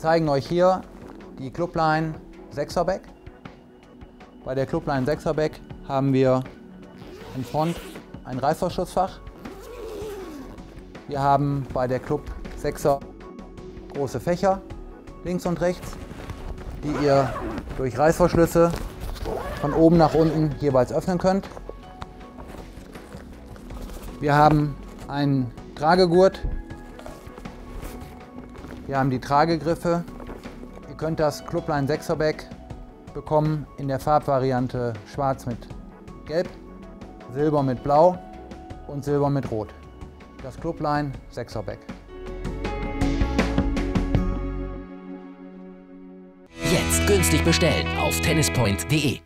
zeigen euch hier die Club Line 6er Back. Bei der Club Line 6er Back haben wir in Front ein Reißverschlussfach. Wir haben bei der Club 6er große Fächer links und rechts, die ihr durch Reißverschlüsse von oben nach unten jeweils öffnen könnt. Wir haben einen Tragegurt, wir haben die Tragegriffe. Ihr könnt das Club Line 6er Bag bekommen in der Farbvariante Schwarz mit Gelb, Silber mit Blau und Silber mit Rot. Das Club Line 6er Bag. Jetzt günstig bestellen auf Tennis-Point.de.